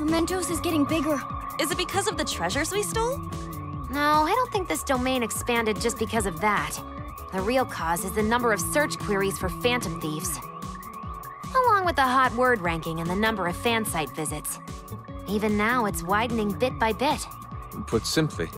Mementos is getting bigger. Is it because of the treasures we stole? No, I don't think this domain expanded just because of that. The real cause is the number of search queries for phantom thieves, along with the hot word ranking and the number of fan site visits. Even now, it's widening bit by bit. Put simply.